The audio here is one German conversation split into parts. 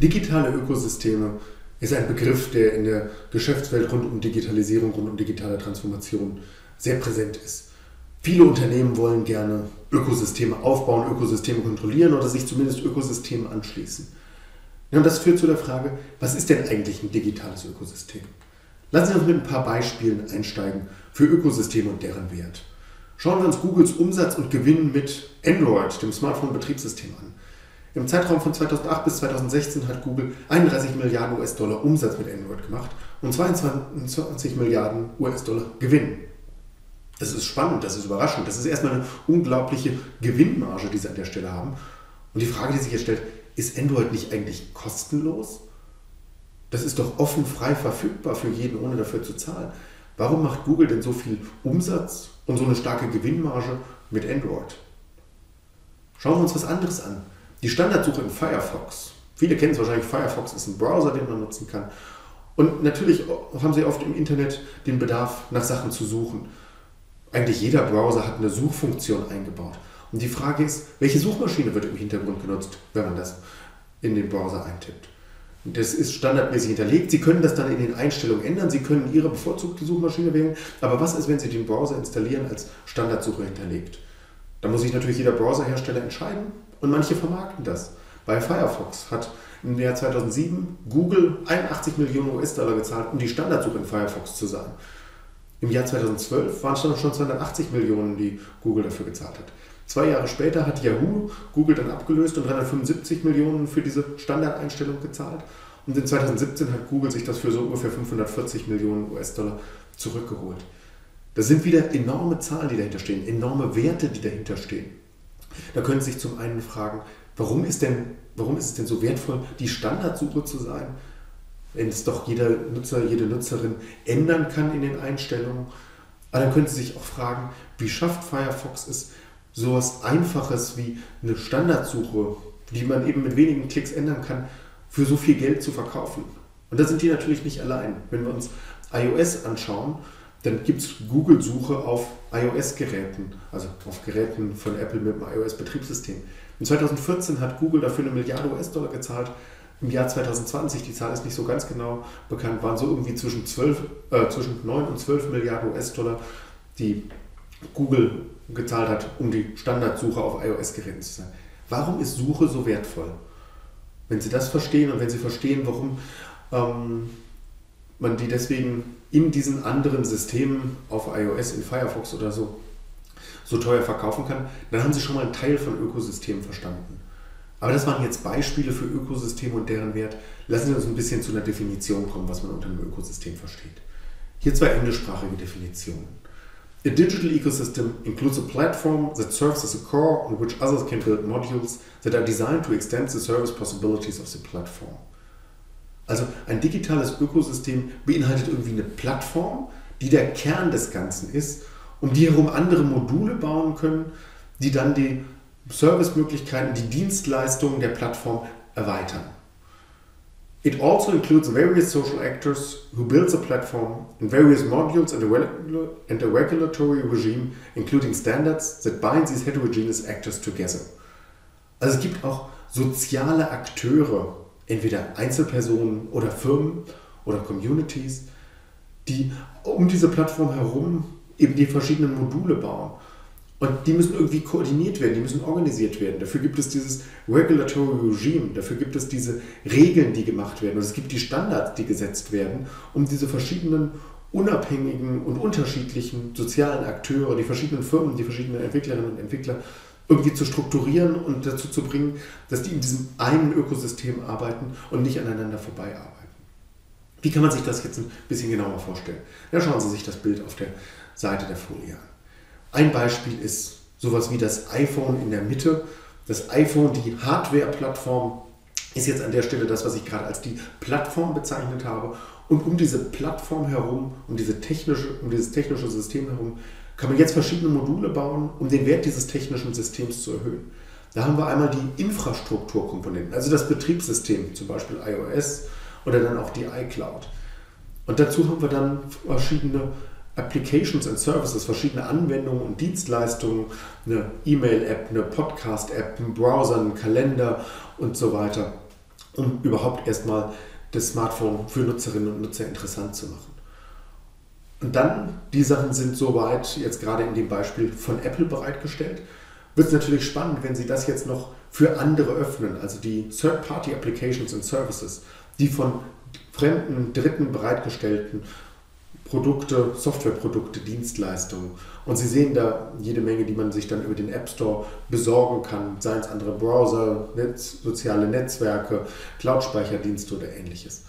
Digitale Ökosysteme ist ein Begriff, der in der Geschäftswelt rund um Digitalisierung, rund um digitale Transformation sehr präsent ist. Viele Unternehmen wollen gerne Ökosysteme aufbauen, Ökosysteme kontrollieren oder sich zumindest Ökosystemen anschließen. Ja, und das führt zu der Frage, was ist denn eigentlich ein digitales Ökosystem? Lassen Sie uns mit ein paar Beispielen einsteigen für Ökosysteme und deren Wert. Schauen wir uns Googles Umsatz und Gewinn mit Android, dem Smartphone-Betriebssystem, an. Im Zeitraum von 2008 bis 2016 hat Google 31 Milliarden US-Dollar Umsatz mit Android gemacht und 22 Milliarden US-Dollar Gewinn. Das ist spannend, das ist überraschend, das ist erstmal eine unglaubliche Gewinnmarge, die sie an der Stelle haben. Und die Frage, die sich hier stellt, ist Android nicht eigentlich kostenlos? Das ist doch offen, frei verfügbar für jeden, ohne dafür zu zahlen. Warum macht Google denn so viel Umsatz und so eine starke Gewinnmarge mit Android? Schauen wir uns was anderes an. Die Standardsuche in Firefox. Viele kennen es wahrscheinlich, Firefox ist ein Browser, den man nutzen kann. Und natürlich haben sie oft im Internet den Bedarf, nach Sachen zu suchen. Eigentlich jeder Browser hat eine Suchfunktion eingebaut. Und die Frage ist, welche Suchmaschine wird im Hintergrund genutzt, wenn man das in den Browser eintippt? Das ist standardmäßig hinterlegt. Sie können das dann in den Einstellungen ändern. Sie können Ihre bevorzugte Suchmaschine wählen. Aber was ist, wenn Sie den Browser installieren als Standardsuche hinterlegt? Da muss sich natürlich jeder Browserhersteller entscheiden. Und manche vermarkten das. Bei Firefox hat im Jahr 2007 Google 81 Millionen US-Dollar gezahlt, um die Standardsuche in Firefox zu sein. Im Jahr 2012 waren es dann schon 280 Millionen, die Google dafür gezahlt hat. 2 Jahre später hat Yahoo Google dann abgelöst und 375 Millionen für diese Standardeinstellung gezahlt. Und in 2017 hat Google sich das für so ungefähr 540 Millionen US-Dollar zurückgeholt. Das sind wieder enorme Zahlen, die dahinter stehen, enorme Werte, die dahinter stehen. Da können Sie sich zum einen fragen, warum ist es denn so wertvoll, die Standardsuche zu sein, wenn es doch jeder Nutzer, jede Nutzerin ändern kann in den Einstellungen. Aber dann können Sie sich auch fragen, wie schafft Firefox es, so etwas Einfaches wie eine Standardsuche, die man eben mit wenigen Klicks ändern kann, für so viel Geld zu verkaufen. Und da sind die natürlich nicht allein. Wenn wir uns iOS anschauen, dann gibt es Google-Suche auf iOS-Geräten, also auf Geräten von Apple mit dem iOS-Betriebssystem. In 2014 hat Google dafür 1 Milliarde US-Dollar gezahlt. Im Jahr 2020, die Zahl ist nicht so ganz genau bekannt, waren so irgendwie zwischen 9 und 12 Milliarden US-Dollar, die Google gezahlt hat, um die Standardsuche auf iOS-Geräten zu sein. Warum ist Suche so wertvoll? Wenn Sie das verstehen und wenn Sie verstehen, warum man die deswegen in diesen anderen Systemen auf iOS, in Firefox oder so teuer verkaufen kann, dann haben Sie schon mal einen Teil von Ökosystemen verstanden. Aber das waren jetzt Beispiele für Ökosysteme und deren Wert. Lassen Sie uns ein bisschen zu einer Definition kommen, was man unter einem Ökosystem versteht. Hier 2 englischsprachige Definitionen. A digital ecosystem includes a platform that serves as a core on which others can build modules that are designed to extend the service possibilities of the platform. Also ein digitales Ökosystem beinhaltet irgendwie eine Plattform, die der Kern des Ganzen ist, um die herum andere Module bauen können, die dann die Servicemöglichkeiten, die Dienstleistungen der Plattform erweitern. It also includes various social actors who build the platform and various modules and a regulatory regime, including standards that bind these heterogeneous actors together. Also es gibt auch soziale Akteure, entweder Einzelpersonen oder Firmen oder Communities, die um diese Plattform herum eben die verschiedenen Module bauen. Und die müssen irgendwie koordiniert werden, die müssen organisiert werden. Dafür gibt es dieses Regulatory Regime, dafür gibt es diese Regeln, die gemacht werden. Und es gibt die Standards, die gesetzt werden, um diese verschiedenen unabhängigen und unterschiedlichen sozialen Akteure, die verschiedenen Firmen, die verschiedenen Entwicklerinnen und Entwickler irgendwie zu strukturieren und dazu zu bringen, dass die in diesem einen Ökosystem arbeiten und nicht aneinander vorbei arbeiten. Wie kann man sich das jetzt ein bisschen genauer vorstellen? Ja, schauen Sie sich das Bild auf der Seite der Folie an. Ein Beispiel ist sowas wie das iPhone in der Mitte. Das iPhone, die Hardware-Plattform, ist jetzt an der Stelle das, was ich gerade als die Plattform bezeichnet habe. Und um diese Plattform herum, um dieses technische System herum, kann man jetzt verschiedene Module bauen, um den Wert dieses technischen Systems zu erhöhen. Da haben wir einmal die Infrastrukturkomponenten, also das Betriebssystem, zum Beispiel iOS oder dann auch die iCloud. Und dazu haben wir dann verschiedene Applications and Services, verschiedene Anwendungen und Dienstleistungen, eine E-Mail-App, eine Podcast-App, einen Browser, einen Kalender und so weiter. um überhaupt erstmal das Smartphone für Nutzerinnen und Nutzer interessant zu machen. Und dann, die Sachen sind soweit jetzt gerade in dem Beispiel von Apple bereitgestellt. Wird es natürlich spannend, wenn Sie das jetzt noch für andere öffnen, also die Third-Party-Applications und Services, die von fremden, dritten bereitgestellten Produkte, Softwareprodukte, Dienstleistungen. Und Sie sehen da jede Menge, die man sich dann über den App Store besorgen kann, seien es andere Browser, soziale Netzwerke, Cloud-Speicherdienste oder ähnliches.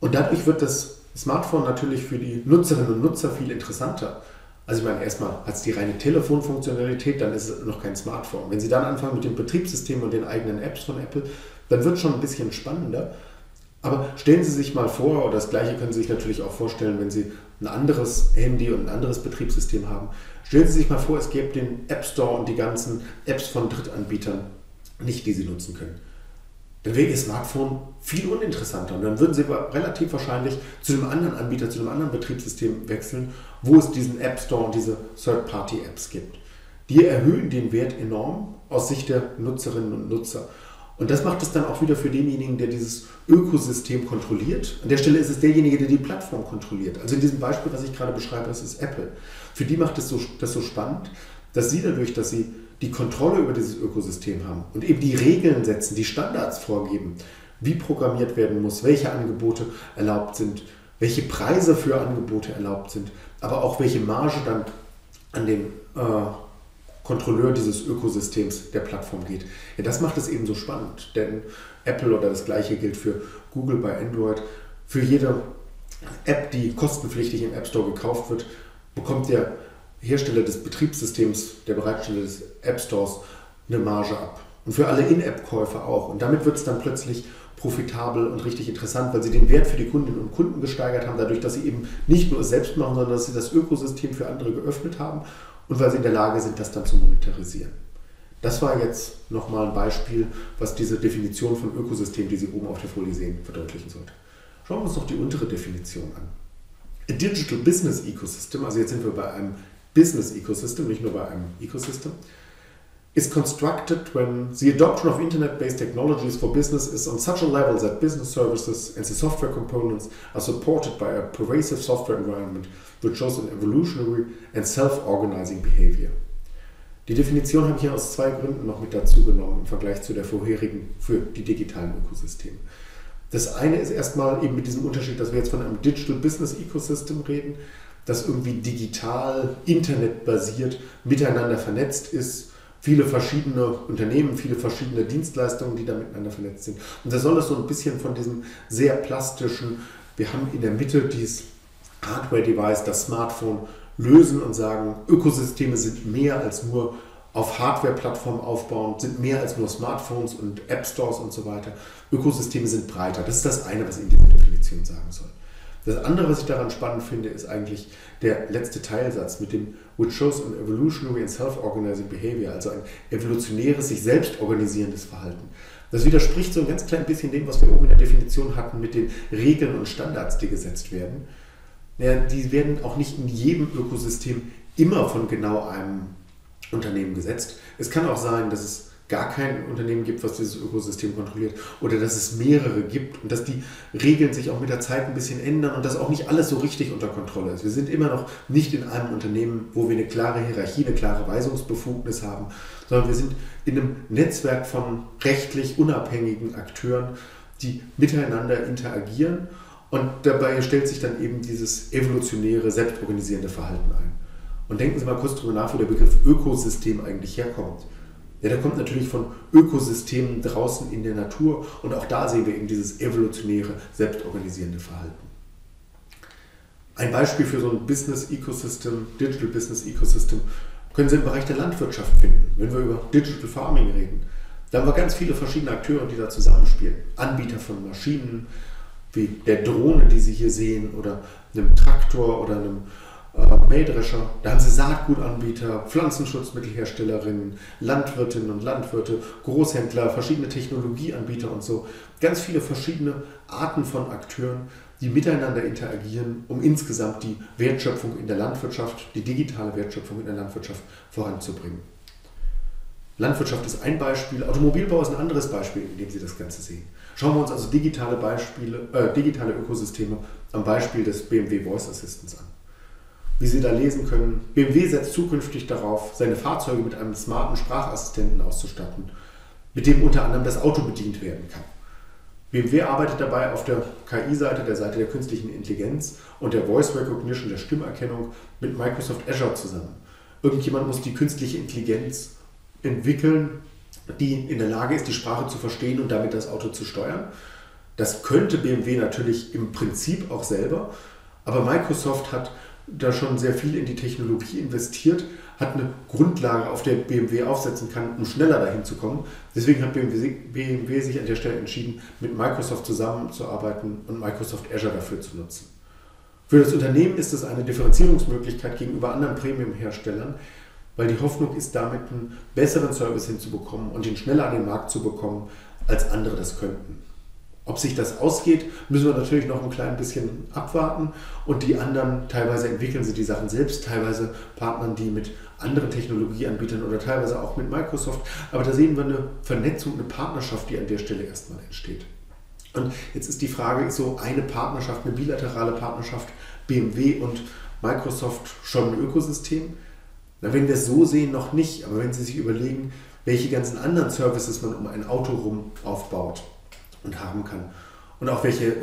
Und dadurch wird das Smartphone natürlich für die Nutzerinnen und Nutzer viel interessanter. Also ich meine, erstmal hat es die reine Telefonfunktionalität, dann ist es noch kein Smartphone. Wenn Sie dann anfangen mit dem Betriebssystem und den eigenen Apps von Apple, dann wird es schon ein bisschen spannender. Aber stellen Sie sich mal vor, oder das Gleiche können Sie sich natürlich auch vorstellen, wenn Sie ein anderes Handy und ein anderes Betriebssystem haben. Stellen Sie sich mal vor, es gäbe den App Store und die ganzen Apps von Drittanbietern nicht, die Sie nutzen können. Dann wäre Ihr Smartphone viel uninteressanter und dann würden Sie aber relativ wahrscheinlich zu einem anderen Anbieter, zu einem anderen Betriebssystem wechseln, wo es diesen App Store und diese Third-Party-Apps gibt. Die erhöhen den Wert enorm aus Sicht der Nutzerinnen und Nutzer. Und das macht es dann auch wieder für denjenigen, der dieses Ökosystem kontrolliert. An der Stelle ist es derjenige, der die Plattform kontrolliert. Also in diesem Beispiel, was ich gerade beschreibe, das ist Apple. Für die macht das so spannend, dass sie dadurch, dass sie die Kontrolle über dieses Ökosystem haben und eben die Regeln setzen, die Standards vorgeben, wie programmiert werden muss, welche Angebote erlaubt sind, welche Preise für Angebote erlaubt sind, aber auch welche Marge dann an den Kontrolleur dieses Ökosystems der Plattform geht. Ja, das macht es eben so spannend, denn Apple oder das Gleiche gilt für Google bei Android. Für jede App, die kostenpflichtig im App Store gekauft wird, bekommt der Hersteller des Betriebssystems, der Bereitsteller des App Stores, eine Marge ab. Und für alle In-App-Käufer auch. Und damit wird es dann plötzlich profitabel und richtig interessant, weil sie den Wert für die Kundinnen und Kunden gesteigert haben, dadurch, dass sie eben nicht nur es selbst machen, sondern dass sie das Ökosystem für andere geöffnet haben. Und weil sie in der Lage sind, das dann zu monetarisieren. Das war jetzt nochmal ein Beispiel, was diese Definition von Ökosystem, die Sie oben auf der Folie sehen, verdeutlichen sollte. Schauen wir uns noch die untere Definition an. A Digital Business Ecosystem, also jetzt sind wir bei einem Business Ecosystem, nicht nur bei einem Ecosystem, is constructed when the adoption of Internet-based technologies for business is on such a level that business services and the software components are supported by a pervasive software environment which shows an evolutionary and self-organizing behavior. Die Definition habe ich hier aus zwei Gründen noch mit dazu genommen im Vergleich zu der vorherigen für die digitalen Ökosysteme. Das eine ist erstmal eben mit diesem Unterschied, dass wir jetzt von einem Digital Business Ecosystem reden, das irgendwie digital, internetbasiert, miteinander vernetzt ist, viele verschiedene Unternehmen, viele verschiedene Dienstleistungen, die da miteinander vernetzt sind. Und da soll es so ein bisschen von diesem sehr plastischen, wir haben in der Mitte dieses Hardware-Device, das Smartphone, lösen und sagen, Ökosysteme sind mehr als nur auf Hardware-Plattformen aufbauend, sind mehr als nur Smartphones und App-Stores und so weiter. Ökosysteme sind breiter. Das ist das eine, was ich in dieser Definition sagen soll. Das andere, was ich daran spannend finde, ist eigentlich der letzte Teilsatz mit dem which shows an evolutionary and self-organizing behavior, also ein evolutionäres, sich selbst organisierendes Verhalten. Das widerspricht so ein ganz klein bisschen dem, was wir oben in der Definition hatten mit den Regeln und Standards, die gesetzt werden. Ja, die werden auch nicht in jedem Ökosystem immer von genau einem Unternehmen gesetzt. Es kann auch sein, dass es gar kein Unternehmen gibt, was dieses Ökosystem kontrolliert oder dass es mehrere gibt und dass die Regeln sich auch mit der Zeit ein bisschen ändern und dass auch nicht alles so richtig unter Kontrolle ist. Wir sind immer noch nicht in einem Unternehmen, wo wir eine klare Hierarchie, eine klare Weisungsbefugnis haben, sondern wir sind in einem Netzwerk von rechtlich unabhängigen Akteuren, die miteinander interagieren und dabei stellt sich dann eben dieses evolutionäre, selbstorganisierende Verhalten ein. Und denken Sie mal kurz darüber nach, wo der Begriff Ökosystem eigentlich herkommt. Ja, der kommt natürlich von Ökosystemen draußen in der Natur und auch da sehen wir eben dieses evolutionäre, selbstorganisierende Verhalten. Ein Beispiel für so ein Business Ecosystem, Digital Business Ecosystem, können Sie im Bereich der Landwirtschaft finden, wenn wir über Digital Farming reden. Da haben wir ganz viele verschiedene Akteure, die da zusammenspielen. Anbieter von Maschinen, wie der Drohne, die Sie hier sehen, oder einem Traktor oder einem Mähdrescher, da haben Sie Saatgutanbieter, Pflanzenschutzmittelherstellerinnen, Landwirtinnen und Landwirte, Großhändler, verschiedene Technologieanbieter und so. Ganz viele verschiedene Arten von Akteuren, die miteinander interagieren, um insgesamt die Wertschöpfung in der Landwirtschaft, die digitale Wertschöpfung in der Landwirtschaft voranzubringen. Landwirtschaft ist ein Beispiel, Automobilbau ist ein anderes Beispiel, in dem Sie das Ganze sehen. Schauen wir uns also digitale Ökosysteme am Beispiel des BMW Voice Assistants an. Wie Sie da lesen können, BMW setzt zukünftig darauf, seine Fahrzeuge mit einem smarten Sprachassistenten auszustatten, mit dem unter anderem das Auto bedient werden kann. BMW arbeitet dabei auf der KI-Seite, der Seite der künstlichen Intelligenz und der Voice Recognition, der Stimmerkennung, mit Microsoft Azure zusammen. Irgendjemand muss die künstliche Intelligenz entwickeln, die in der Lage ist, die Sprache zu verstehen und damit das Auto zu steuern. Das könnte BMW natürlich im Prinzip auch selber, aber Microsoft hat da schon sehr viel in die Technologie investiert, hat eine Grundlage, auf der BMW aufsetzen kann, um schneller dahin zu kommen. Deswegen hat BMW sich an der Stelle entschieden, mit Microsoft zusammenzuarbeiten und Microsoft Azure dafür zu nutzen. Für das Unternehmen ist es eine Differenzierungsmöglichkeit gegenüber anderen Premium-Herstellern, weil die Hoffnung ist, damit einen besseren Service hinzubekommen und ihn schneller an den Markt zu bekommen, als andere das könnten. Ob sich das ausgeht, müssen wir natürlich noch ein klein bisschen abwarten, und die anderen, teilweise entwickeln sie die Sachen selbst, teilweise partnern die mit anderen Technologieanbietern oder teilweise auch mit Microsoft, aber da sehen wir eine Vernetzung, eine Partnerschaft, die an der Stelle erstmal entsteht. Und jetzt ist die Frage, ist so eine Partnerschaft, eine bilaterale Partnerschaft BMW und Microsoft schon ein Ökosystem? Na, wenn wir es so sehen, noch nicht, aber wenn Sie sich überlegen, welche ganzen anderen Services man um ein Auto rum aufbaut und haben kann und auch welche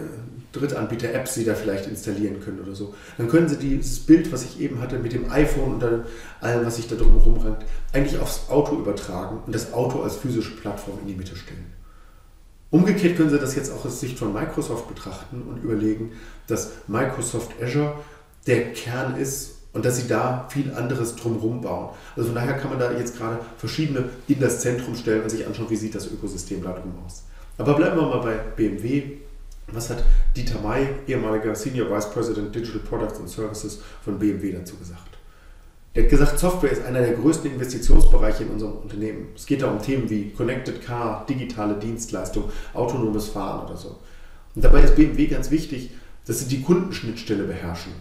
Drittanbieter-Apps Sie da vielleicht installieren können oder so, dann können Sie dieses Bild, was ich eben hatte mit dem iPhone und dann allem, was sich da drum rumrankt, eigentlich aufs Auto übertragen und das Auto als physische Plattform in die Mitte stellen. Umgekehrt können Sie das jetzt auch aus Sicht von Microsoft betrachten und überlegen, dass Microsoft Azure der Kern ist und dass Sie da viel anderes drumherum bauen. Also von daher kann man da jetzt gerade verschiedene in das Zentrum stellen und sich anschauen, wie sieht das Ökosystem da drum aus. Aber bleiben wir mal bei BMW. Was hat Dieter May, ehemaliger Senior Vice President Digital Products and Services von BMW, dazu gesagt? Er hat gesagt, Software ist einer der größten Investitionsbereiche in unserem Unternehmen. Es geht da um Themen wie Connected Car, digitale Dienstleistung, autonomes Fahren oder so. Und dabei ist BMW ganz wichtig, dass sie die Kundenschnittstelle beherrschen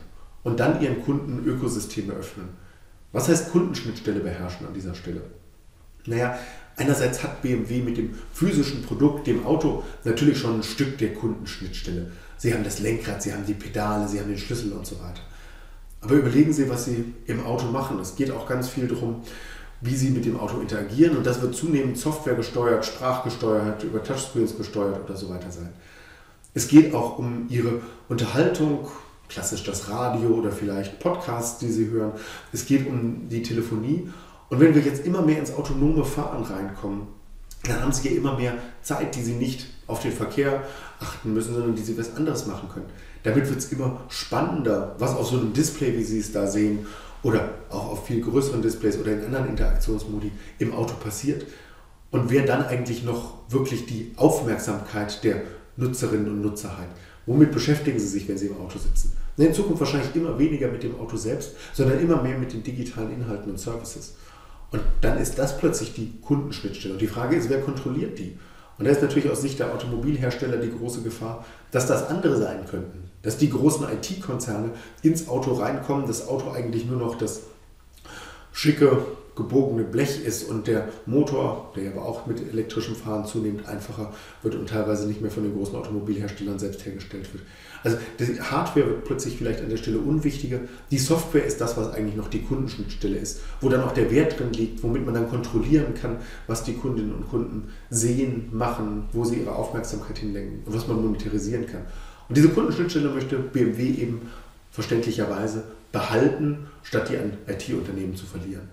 und dann ihren Kunden Ökosysteme öffnen. Was heißt Kundenschnittstelle beherrschen an dieser Stelle? Naja, einerseits hat BMW mit dem physischen Produkt, dem Auto, natürlich schon ein Stück der Kundenschnittstelle. Sie haben das Lenkrad, Sie haben die Pedale, Sie haben den Schlüssel und so weiter. Aber überlegen Sie, was Sie im Auto machen. Es geht auch ganz viel darum, wie Sie mit dem Auto interagieren, und das wird zunehmend softwaregesteuert, sprachgesteuert, über Touchscreens gesteuert oder so weiter sein. Es geht auch um Ihre Unterhaltung, klassisch das Radio oder vielleicht Podcasts, die Sie hören. Es geht um die Telefonie. Und wenn wir jetzt immer mehr ins autonome Fahren reinkommen, dann haben Sie ja immer mehr Zeit, die Sie nicht auf den Verkehr achten müssen, sondern die Sie was anderes machen können. Damit wird es immer spannender, was auf so einem Display, wie Sie es da sehen, oder auch auf viel größeren Displays oder in anderen Interaktionsmodi im Auto passiert. Und wer dann eigentlich noch wirklich die Aufmerksamkeit der Nutzerinnen und Nutzer hat? Womit beschäftigen Sie sich, wenn Sie im Auto sitzen? In Zukunft wahrscheinlich immer weniger mit dem Auto selbst, sondern immer mehr mit den digitalen Inhalten und Services. Und dann ist das plötzlich die Kundenschnittstelle. Und die Frage ist, wer kontrolliert die? Und da ist natürlich aus Sicht der Automobilhersteller die große Gefahr, dass das andere sein könnten. Dass die großen IT-Konzerne ins Auto reinkommen, das Auto eigentlich nur noch das schicke, gebogene Blech ist und der Motor, der aber auch mit elektrischem Fahren zunehmend einfacher wird und teilweise nicht mehr von den großen Automobilherstellern selbst hergestellt wird. Also die Hardware wird plötzlich vielleicht an der Stelle unwichtiger. Die Software ist das, was eigentlich noch die Kundenschnittstelle ist, wo dann auch der Wert drin liegt, womit man dann kontrollieren kann, was die Kundinnen und Kunden sehen, machen, wo sie ihre Aufmerksamkeit hinlenken und was man monetarisieren kann. Und diese Kundenschnittstelle möchte BMW eben verständlicherweise behalten, statt die an IT-Unternehmen zu verlieren.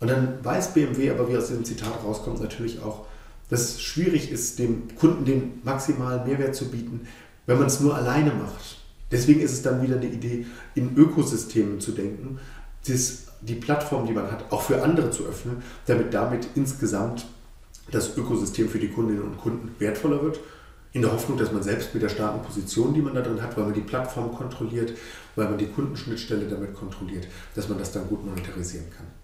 Und dann weiß BMW aber, wie aus dem Zitat rauskommt, natürlich auch, dass es schwierig ist, dem Kunden den maximalen Mehrwert zu bieten, wenn man es nur alleine macht. Deswegen ist es dann wieder eine Idee, in Ökosystemen zu denken, die Plattform, die man hat, auch für andere zu öffnen, damit insgesamt das Ökosystem für die Kundinnen und Kunden wertvoller wird, in der Hoffnung, dass man selbst mit der starken Position, die man da drin hat, weil man die Plattform kontrolliert, weil man die Kundenschnittstelle damit kontrolliert, dass man das dann gut monetarisieren kann.